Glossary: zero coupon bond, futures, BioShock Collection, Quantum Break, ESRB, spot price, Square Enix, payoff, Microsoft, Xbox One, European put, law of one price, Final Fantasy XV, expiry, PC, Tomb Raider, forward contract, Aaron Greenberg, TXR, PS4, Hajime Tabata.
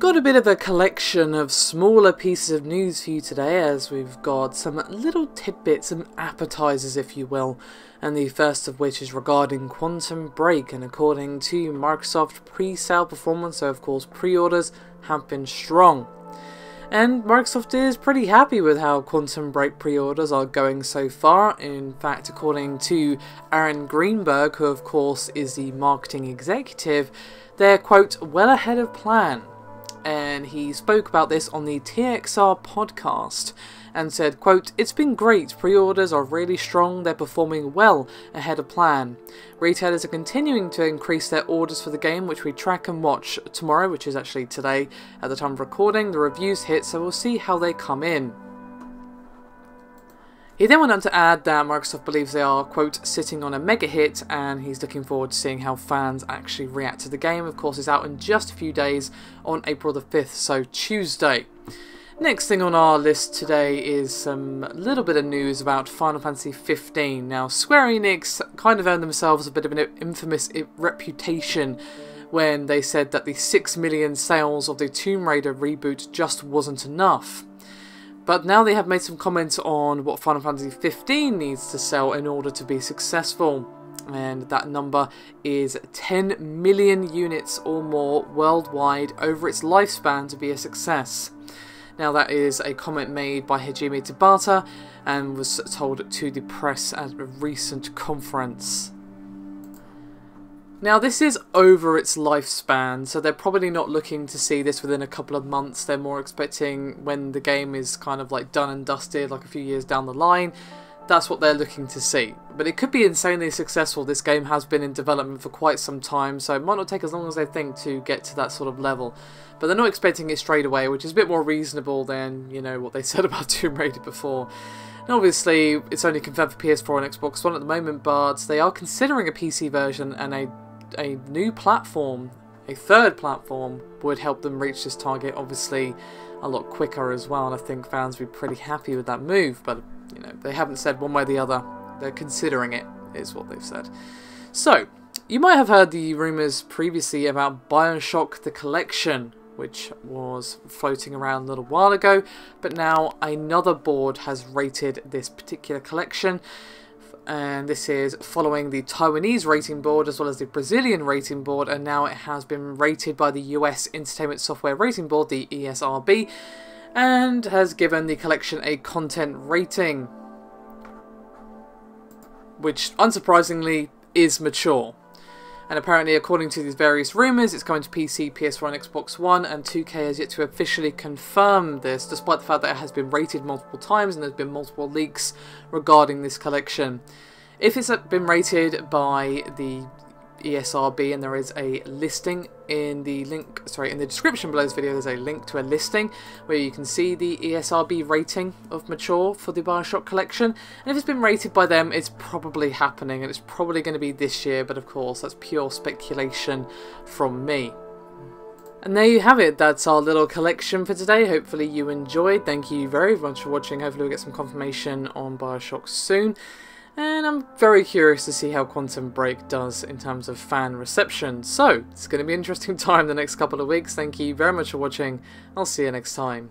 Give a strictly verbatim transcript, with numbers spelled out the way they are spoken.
Got a bit of a collection of smaller pieces of news for you today, as we've got some little tidbits, some appetizers if you will, and the first of which is regarding Quantum Break, and according to Microsoft, pre-sale performance, so of course pre-orders, have been strong. And Microsoft is pretty happy with how Quantum Break pre-orders are going so far. In fact, according to Aaron Greenberg, who of course is the marketing executive, they're, quote, well ahead of plan. And he spoke about this on the T X R podcast and said, quote, it's been great, pre-orders are really strong, they're performing well ahead of plan. Retailers are continuing to increase their orders for the game, which we track and watch tomorrow, which is actually today at the time of recording. The reviews hit, so we'll see how they come in. He then went on to add that Microsoft believes they are, quote, sitting on a mega hit, and he's looking forward to seeing how fans actually react to the game. Of course, it's out in just a few days on April the fifth, so Tuesday. Next thing on our list today is some little bit of news about Final Fantasy fifteen. Now, Square Enix kind of earned themselves a bit of an infamous reputation when they said that the six million sales of the Tomb Raider reboot just wasn't enough. But now they have made some comments on what Final Fantasy fifteen needs to sell in order to be successful. And that number is ten million units or more worldwide over its lifespan to be a success. Now that is a comment made by Hajime Tabata and was told to the press at a recent conference. Now this is over its lifespan, so they're probably not looking to see this within a couple of months. They're more expecting when the game is kind of like done and dusted, like a few years down the line. That's what they're looking to see. But it could be insanely successful. This game has been in development for quite some time, so it might not take as long as they think to get to that sort of level. But they're not expecting it straight away, which is a bit more reasonable than, you know, what they said about Tomb Raider before. And obviously, it's only confirmed for P S four and Xbox One at the moment, but they are considering a P C version, and a a new platform, a third platform, would help them reach this target obviously a lot quicker as well, and I think fans would be pretty happy with that move. But you know, they haven't said one way or the other. They're considering it, is what they've said. So you might have heard the rumours previously about BioShock the Collection, which was floating around a little while ago, but now another board has rated this particular collection. And this is following the Taiwanese rating board as well as the Brazilian rating board, and now it has been rated by the U S Entertainment Software Rating Board, the E S R B, and has given the collection a content rating, which unsurprisingly is mature. And apparently, according to these various rumours, it's going to P C, P S four and Xbox One, and two K has yet to officially confirm this, despite the fact that it has been rated multiple times and there's been multiple leaks regarding this collection. If it's been rated by the E S R B, and there is a listing in the link, sorry, in the description below this video, there's a link to a listing where you can see the E S R B rating of mature for the BioShock collection. And if it's been rated by them, it's probably happening, and it's probably going to be this year, but of course that's pure speculation from me. And there you have it, that's our little collection for today. Hopefully you enjoyed. Thank you very much for watching. Hopefully we'll get some confirmation on BioShock soon. And I'm very curious to see how Quantum Break does in terms of fan reception. So, it's going to be an interesting time the next couple of weeks. Thank you very much for watching. I'll see you next time.